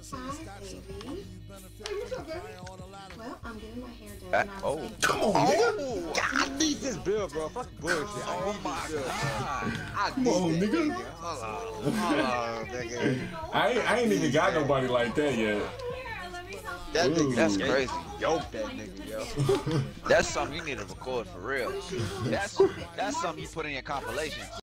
Well, I'm getting my hair done. Oh, come on, nigga. I need this bill, bro. Fuck bullshit. Oh my god. Come on, nigga. Hold on, nigga. I ain't even got nobody like that yet. That nigga, that's crazy. Yo, that nigga, yo. That's something you need to record for real. That's something you put in your compilation.